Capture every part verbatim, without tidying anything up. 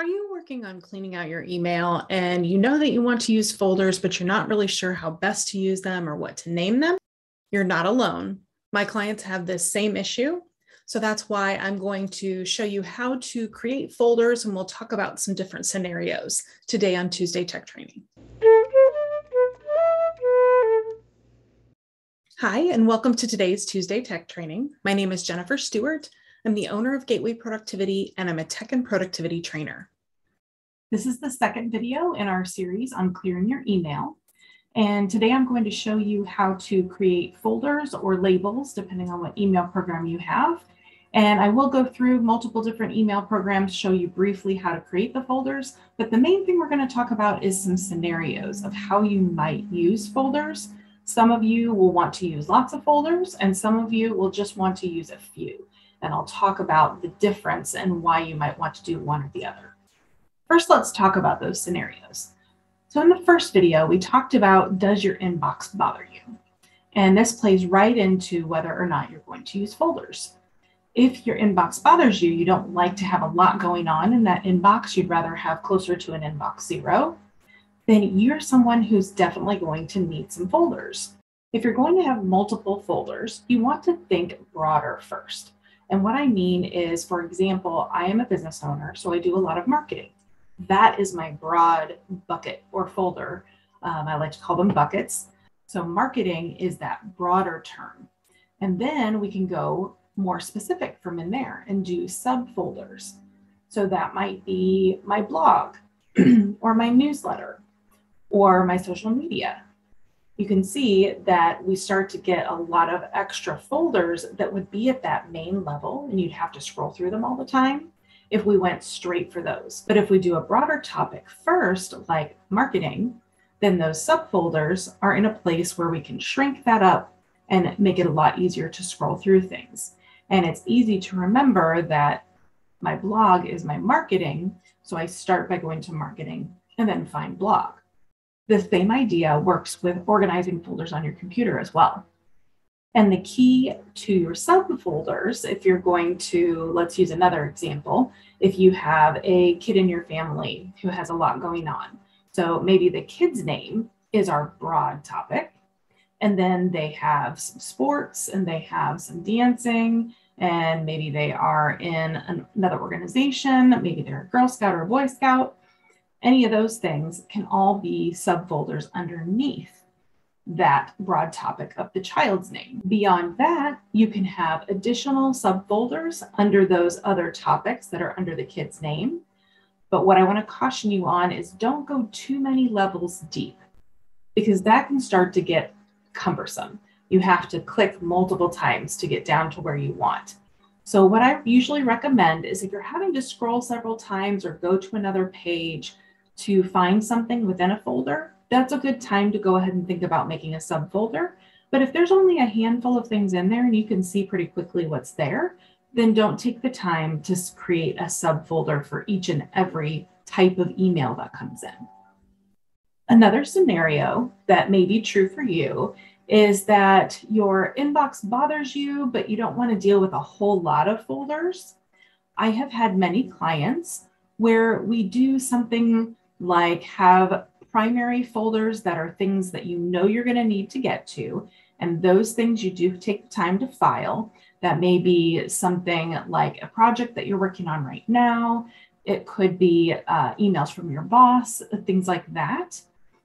Are you working on cleaning out your email and you know that you want to use folders, but you're not really sure how best to use them or what to name them? You're not alone. My clients have this same issue. So that's why I'm going to show you how to create folders, and we'll talk about some different scenarios today on Tuesday Tech Training. Hi, and welcome to today's Tuesday Tech Training. My name is Jennifer Stewart. I'm the owner of Gateway Productivity, and I'm a tech and productivity trainer. This is the second video in our series on clearing your email. And today I'm going to show you how to create folders or labels, depending on what email program you have. And I will go through multiple different email programs, show you briefly how to create the folders. But the main thing we're going to talk about is some scenarios of how you might use folders. Some of you will want to use lots of folders, and some of you will just want to use a few. And I'll talk about the difference and why you might want to do one or the other. First, let's talk about those scenarios. So in the first video, we talked about, does your inbox bother you? And this plays right into whether or not you're going to use folders. If your inbox bothers you, you don't like to have a lot going on in that inbox, you'd rather have closer to an inbox zero, then you're someone who's definitely going to need some folders. If you're going to have multiple folders, you want to think broader first. And what I mean is, for example, I am a business owner, so I do a lot of marketing. That is my broad bucket or folder. Um, I like to call them buckets. So marketing is that broader term. And then we can go more specific from in there and do subfolders. So that might be my blog or my newsletter or my social media. You can see that we start to get a lot of extra folders that would be at that main level, and you'd have to scroll through them all the time if we went straight for those. But if we do a broader topic first, like marketing, then those subfolders are in a place where we can shrink that up and make it a lot easier to scroll through things. And it's easy to remember that my blog is my marketing. So I start by going to marketing and then find blog. The same idea works with organizing folders on your computer as well. And the key to your subfolders, if you're going to, let's use another example, if you have a kid in your family who has a lot going on. So maybe the kid's name is our broad topic, and then they have some sports and they have some dancing, and maybe they are in an, another organization, maybe they're a Girl Scout or a Boy Scout. Any of those things can all be subfolders underneath that broad topic of the child's name. Beyond that, you can have additional subfolders under those other topics that are under the kid's name. But what I want to caution you on is don't go too many levels deep, because that can start to get cumbersome. You have to click multiple times to get down to where you want. So what I usually recommend is, if you're having to scroll several times or go to another page to find something within a folder, that's a good time to go ahead and think about making a subfolder. But if there's only a handful of things in there and you can see pretty quickly what's there, then don't take the time to create a subfolder for each and every type of email that comes in. Another scenario that may be true for you is that your inbox bothers you, but you don't want to deal with a whole lot of folders. I have had many clients where we do something like have primary folders that are things that you know you're going to need to get to. And those things you do take the time to file. That may be something like a project that you're working on right now. It could be uh, emails from your boss, things like that.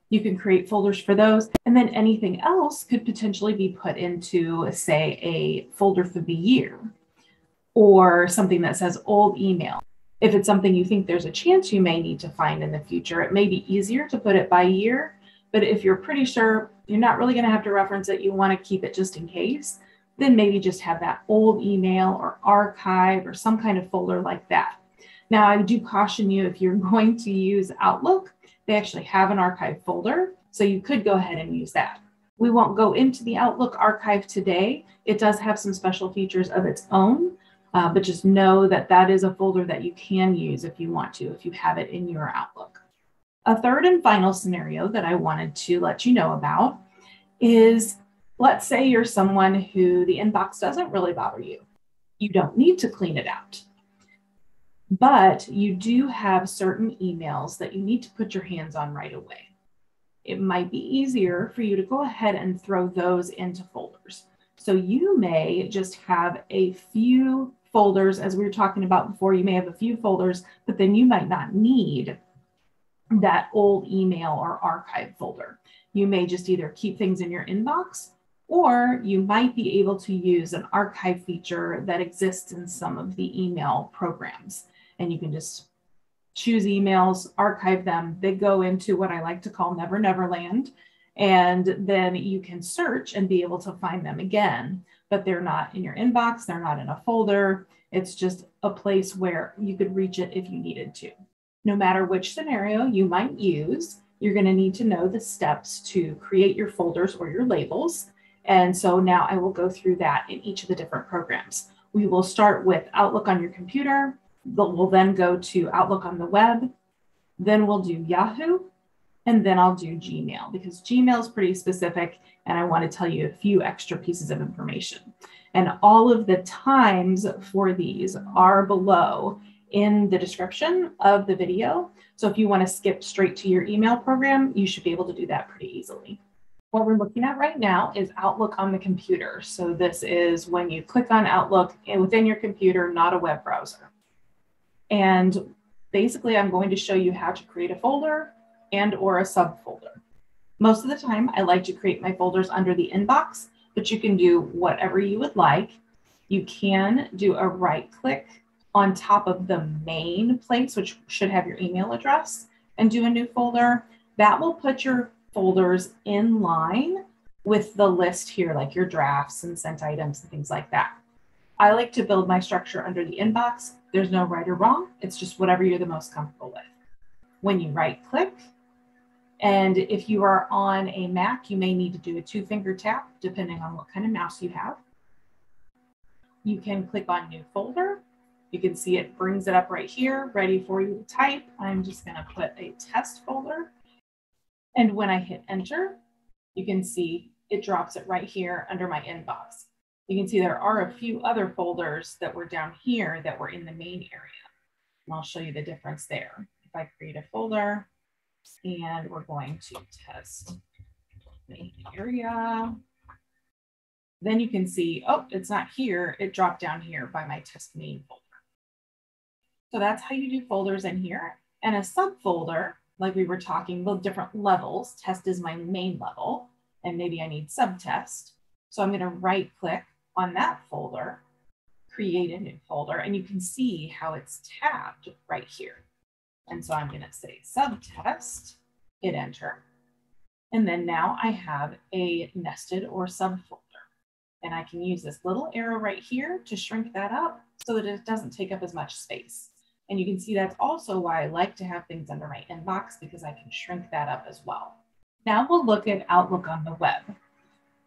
You can create folders for those. And then anything else could potentially be put into, say, a folder for the year or something that says old email. If it's something you think there's a chance you may need to find in the future, it may be easier to put it by year. But if you're pretty sure you're not really going to have to reference it, you want to keep it just in case, then maybe just have that old email or archive or some kind of folder like that. Now, I do caution you, if you're going to use Outlook, they actually have an archive folder, so you could go ahead and use that. We won't go into the Outlook archive today. It does have some special features of its own. Uh, but just know that that is a folder that you can use if you want to, if you have it in your Outlook. A third and final scenario that I wanted to let you know about is, let's say you're someone who the inbox doesn't really bother you. You don't need to clean it out. But you do have certain emails that you need to put your hands on right away. It might be easier for you to go ahead and throw those into folders. So you may just have a few folders, as we were talking about before, you may have a few folders, but then you might not need that old email or archive folder. You may just either keep things in your inbox, or you might be able to use an archive feature that exists in some of the email programs. And you can just choose emails, archive them. They go into what I like to call Never Never Land. And then you can search and be able to find them again, but they're not in your inbox. They're not in a folder. It's just a place where you could reach it if you needed to. No matter which scenario you might use, you're going to need to know the steps to create your folders or your labels. And so now I will go through that in each of the different programs. We will start with Outlook on your computer. We'll then go to Outlook on the web. Then we'll do Yahoo. And then I'll do Gmail, because Gmail is pretty specific and I want to tell you a few extra pieces of information. And all of the times for these are below in the description of the video. So if you want to skip straight to your email program, you should be able to do that pretty easily. What we're looking at right now is Outlook on the computer. So this is when you click on Outlook within your computer, not a web browser. And basically I'm going to show you how to create a folder and or a subfolder. Most of the time I like to create my folders under the inbox, but you can do whatever you would like. You can do a right click on top of the main place, which should have your email address, and do a new folder. That will put your folders in line with the list here, like your drafts and sent items and things like that. I like to build my structure under the inbox. There's no right or wrong. It's just whatever you're the most comfortable with. When you right click, and if you are on a Mac, you may need to do a two finger tap depending on what kind of mouse you have. You can click on new folder. You can see it brings it up right here, ready for you to type. I'm just gonna put a test folder. And when I hit enter, you can see it drops it right here under my inbox. You can see there are a few other folders that were down here that were in the main area. And I'll show you the difference there. If I create a folder and we're going to test main area, then you can see, oh, it's not here. It dropped down here by my test main folder. So that's how you do folders in here. And a subfolder, like we were talking, the different levels. Test is my main level, and maybe I need subtest. So I'm going to right click on that folder, create a new folder, and you can see how it's tabbed right here. And so I'm going to say subtest, hit enter. And then now I have a nested or subfolder. And I can use this little arrow right here to shrink that up so that it doesn't take up as much space. And you can see that's also why I like to have things under my inbox, because I can shrink that up as well. Now we'll look at Outlook on the web.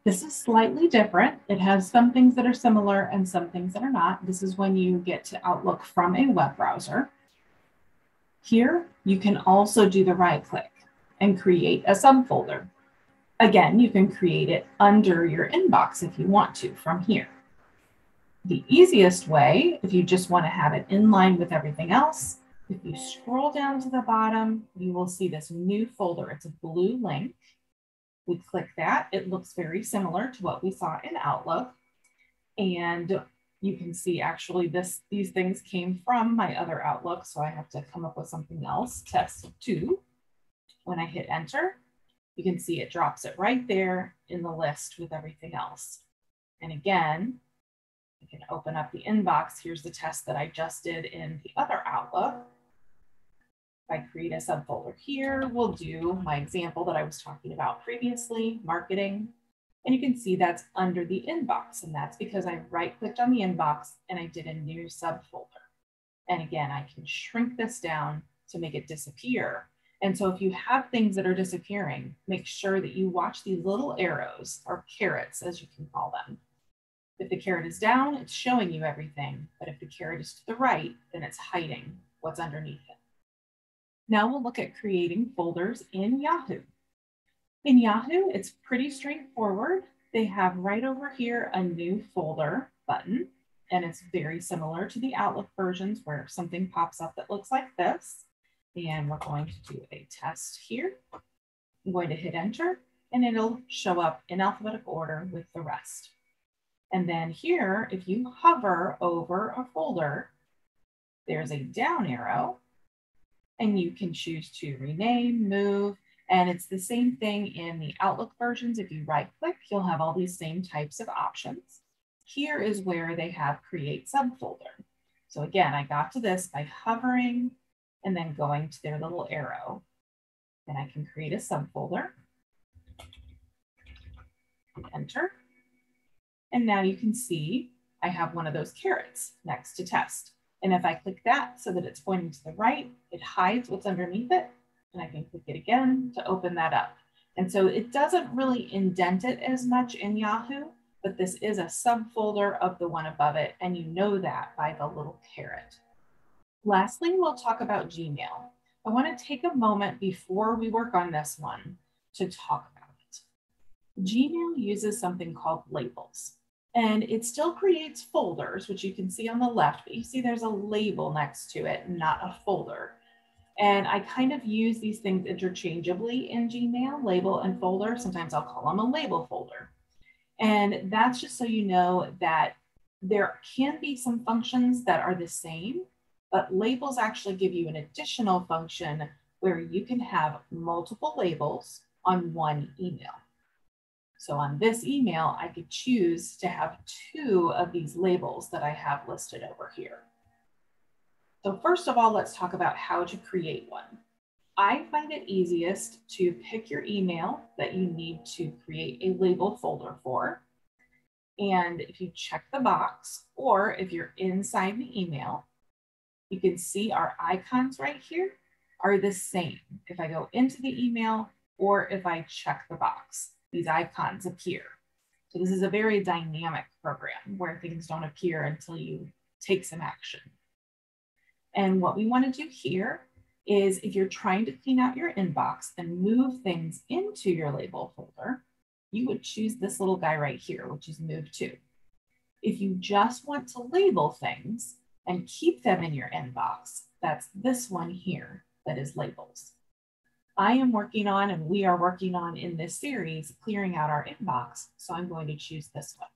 This is slightly different. It has some things that are similar and some things that are not. This is when you get to Outlook from a web browser. Here, you can also do the right click and create a subfolder. Again, you can create it under your inbox if you want to from here. The easiest way, if you just want to have it in line with everything else, if you scroll down to the bottom, you will see this new folder. It's a blue link. We click that. It looks very similar to what we saw in Outlook. And you can see actually this, these things came from my other Outlook, so I have to come up with something else, test two. When I hit enter, you can see it drops it right there in the list with everything else. And again, I can open up the inbox. Here's the test that I just did in the other Outlook. If I create a subfolder here, we'll do my example that I was talking about previously, marketing. And you can see that's under the inbox. And that's because I right-clicked on the inbox and I did a new subfolder. And again, I can shrink this down to make it disappear. And so if you have things that are disappearing, make sure that you watch these little arrows, or carrots as you can call them. If the carrot is down, it's showing you everything. But if the carrot is to the right, then it's hiding what's underneath it. Now we'll look at creating folders in Yahoo. In Yahoo, it's pretty straightforward. They have right over here a new folder button. And it's very similar to the Outlook versions where something pops up that looks like this. And we're going to do a test here. I'm going to hit enter and it'll show up in alphabetical order with the rest. And then here, if you hover over a folder, there's a down arrow and you can choose to rename, move, and it's the same thing in the Outlook versions. If you right click, you'll have all these same types of options. Here is where they have create subfolder. So again, I got to this by hovering and then going to their little arrow. Then I can create a subfolder, enter. And now you can see I have one of those carrots next to test. And if I click that so that it's pointing to the right, it hides what's underneath it. And I can click it again to open that up. And so it doesn't really indent it as much in Yahoo, but this is a subfolder of the one above it. And you know that by the little carrot. Lastly, we'll talk about Gmail. I want to take a moment before we work on this one to talk about it. Gmail uses something called labels. And it still creates folders, which you can see on the left, but you see there's a label next to it, not a folder. And I kind of use these things interchangeably in Gmail, label and folder. Sometimes I'll call them a label folder. And that's just so you know that there can be some functions that are the same, but labels actually give you an additional function where you can have multiple labels on one email. So on this email, I could choose to have two of these labels that I have listed over here. So first of all, let's talk about how to create one. I find it easiest to pick your email that you need to create a label folder for. And if you check the box, or if you're inside the email, you can see our icons right here are the same. If I go into the email or if I check the box, these icons appear. So this is a very dynamic program where things don't appear until you take some action. And what we want to do here is if you're trying to clean out your inbox and move things into your label folder, you would choose this little guy right here, which is move to. If you just want to label things and keep them in your inbox, that's this one here that is labels. I am working on, and we are working on in this series, clearing out our inbox. So I'm going to choose this one.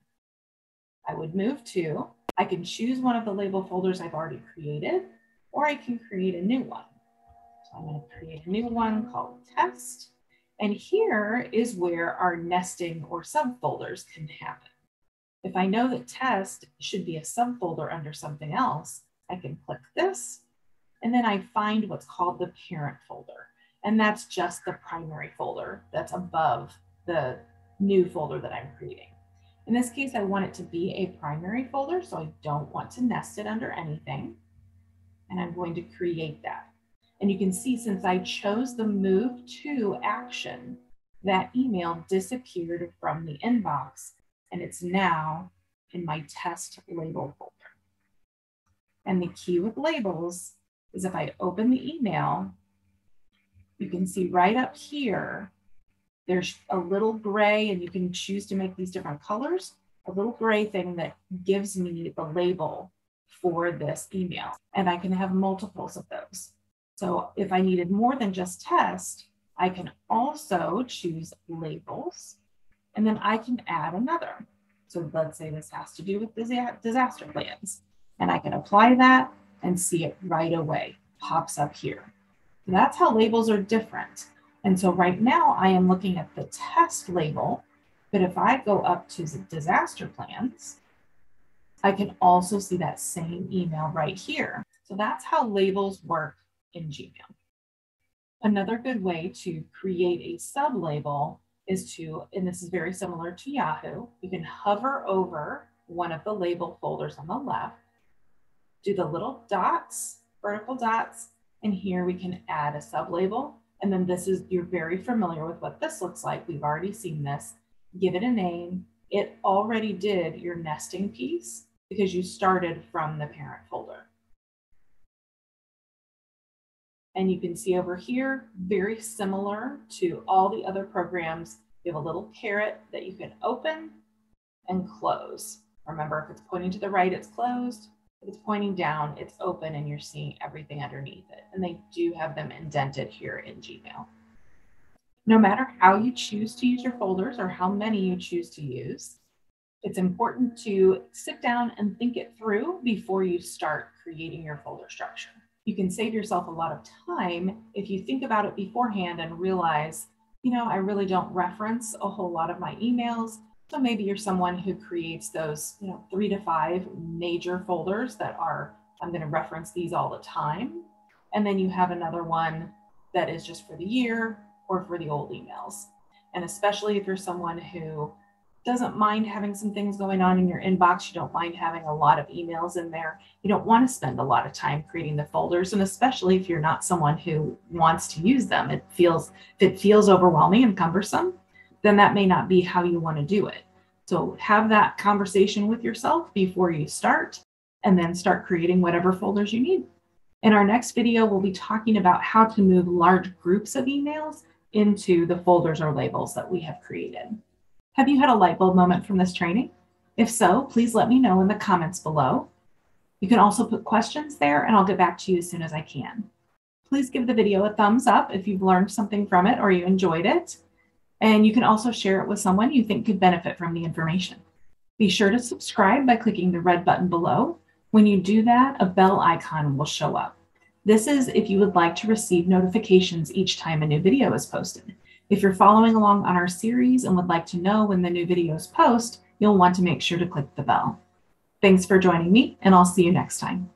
I would move to, I can choose one of the label folders I've already created, or I can create a new one. So I'm going to create a new one called test. And here is where our nesting or subfolders can happen. If I know that test should be a subfolder under something else, I can click this, and then I find what's called the parent folder. And that's just the primary folder that's above the new folder that I'm creating. In this case, I want it to be a primary folder, so I don't want to nest it under anything. And I'm going to create that. And you can see since I chose the move to action, that email disappeared from the inbox and it's now in my test label folder. And the key with labels is if I open the email, you can see right up here, there's a little gray, and you can choose to make these different colors, a little gray thing that gives me the label for this email. And I can have multiples of those. So if I needed more than just test, I can also choose labels, and then I can add another. So let's say this has to do with disaster plans, and I can apply that and see it right away, pops up here. That's how labels are different. And so right now I am looking at the test label, but if I go up to disaster plans, I can also see that same email right here. So that's how labels work in Gmail. Another good way to create a sub-label is to, and this is very similar to Yahoo, you can hover over one of the label folders on the left, do the little dots, vertical dots, and here we can add a sublabel. And then this is, you're very familiar with what this looks like. We've already seen this. Give it a name. It already did your nesting piece because you started from the parent folder. And you can see over here, very similar to all the other programs, you have a little carrot that you can open and close. Remember, if it's pointing to the right, it's closed. If it's pointing down, it's open and you're seeing everything underneath it. And they do have them indented here in Gmail. No matter how you choose to use your folders or how many you choose to use, it's important to sit down and think it through before you start creating your folder structure. You can save yourself a lot of time if you think about it beforehand and realize, you know, I really don't reference a whole lot of my emails. So maybe you're someone who creates those, you know, three to five major folders that are, I'm going to reference these all the time. And then you have another one that is just for the year or for the old emails. And especially if you're someone who doesn't mind having some things going on in your inbox, you don't mind having a lot of emails in there, you don't want to spend a lot of time creating the folders. And especially if you're not someone who wants to use them, it feels, if it feels overwhelming and cumbersome, then that may not be how you want to do it. So have that conversation with yourself before you start, and then start creating whatever folders you need. In our next video, we'll be talking about how to move large groups of emails into the folders or labels that we have created. Have you had a light bulb moment from this training? If so, please let me know in the comments below. You can also put questions there and I'll get back to you as soon as I can. Please give the video a thumbs up if you've learned something from it or you enjoyed it. And you can also share it with someone you think could benefit from the information. Be sure to subscribe by clicking the red button below. When you do that, a bell icon will show up. This is if you would like to receive notifications each time a new video is posted. If you're following along on our series and would like to know when the new videos post, you'll want to make sure to click the bell. Thanks for joining me, and I'll see you next time.